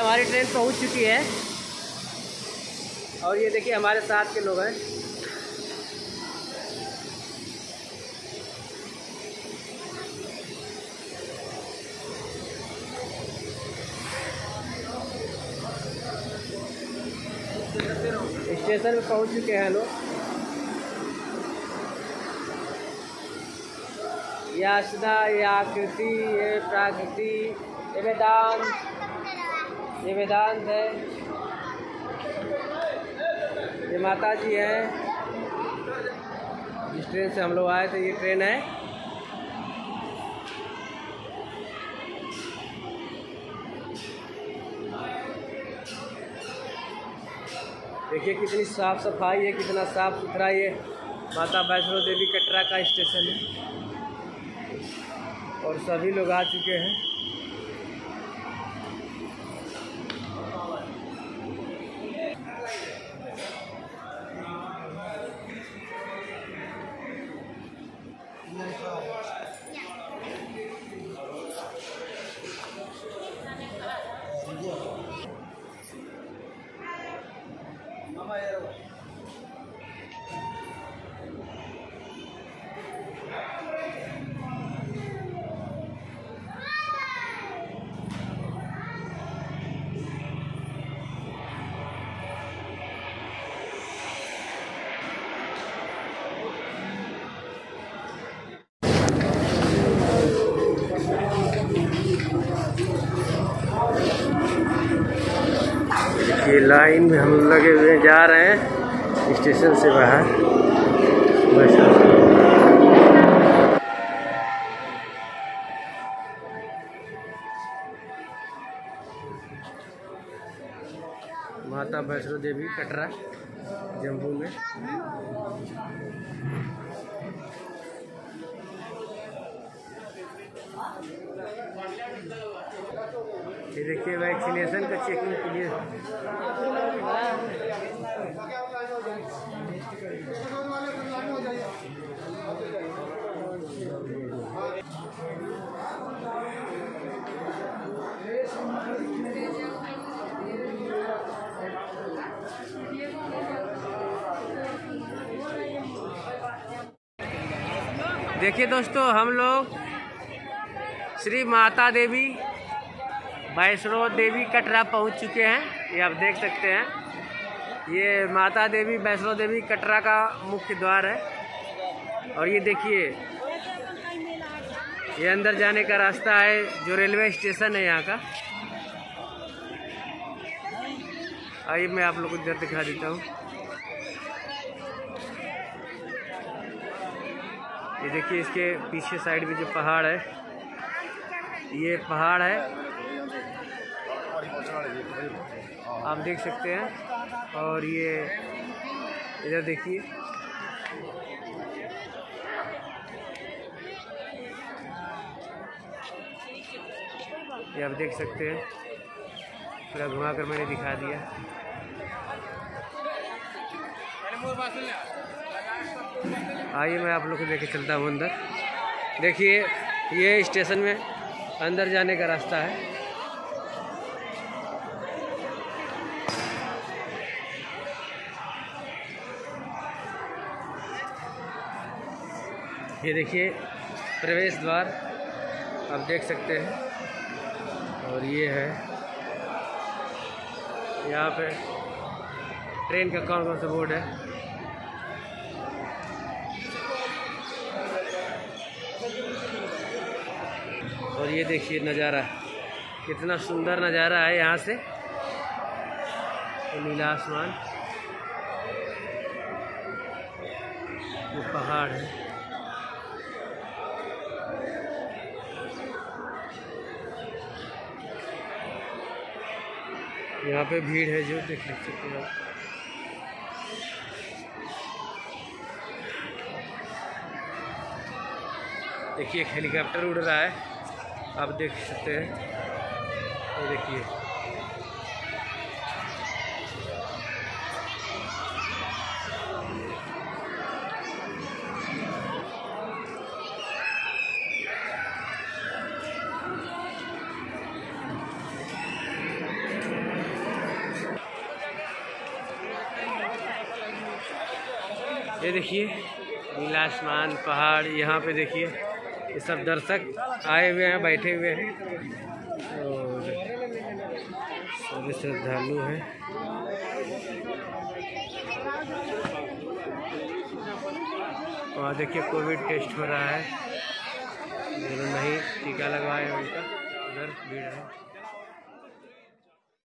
हमारी ट्रेन पहुंच चुकी है और ये देखिए हमारे साथ के लोग हैं। स्टेशन में पहुंच चुके हैं लोग। ये आसना, ये आकृति, ये प्राकृति, ये वेदांत है, ये माता जी है। जिस ट्रेन से हम लोग आए थे ये ट्रेन है। देखिए कितनी साफ़ सफाई है, कितना साफ़ सुथरा ये माता वैष्णो देवी कटरा का स्टेशन है और सभी लोग आ चुके हैं। लाइन में हम लगे हुए जा रहे हैं स्टेशन से बाहर। माता वैष्णो देवी कटरा जम्बू में ये देखिए वैक्सीनेशन का चेकिंग के लिए देखिए दोस्तों हम लोग श्री माता देवी वैष्णो देवी कटरा पहुंच चुके हैं। ये आप देख सकते हैं ये माता देवी वैष्णो देवी कटरा का मुख्य द्वार है। और ये देखिए ये अंदर जाने का रास्ता है जो रेलवे स्टेशन है यहाँ का। आइए मैं आप लोगों को इधर दिखा देता हूँ। ये देखिए इसके पीछे साइड में जो पहाड़ है ये पहाड़ है आप देख सकते हैं। और ये इधर देखिए ये आप देख सकते हैं। पूरा घुमा कर मैंने दिखा दिया। आइए मैं आप लोग को लेके चलता हूँ अंदर। देखिए ये स्टेशन में अंदर जाने का रास्ता है। ये देखिए प्रवेश द्वार आप देख सकते हैं। और ये है यहाँ पे ट्रेन का कौन कौन सा बोर्ड है। और ये देखिए नज़ारा कितना सुंदर नज़ारा है यहाँ से। नीला आसमान, वो पहाड़ है। यहाँ पे भीड़ है जो देख सकते हैं आप। देखिए एक हेलीकॉप्टर उड़ रहा है आप देख सकते हैं। ये देखिए ये देखिए नीला आसमान, पहाड़, यहाँ पे देखिए ये सब दर्शक आए हुए हैं, बैठे हुए हैं और सभी श्रद्धालु हैं। वहाँ देखिए कोविड टेस्ट हो रहा है, जिन्होंने नहीं टीका लगवाया उनका उधर भीड़ है।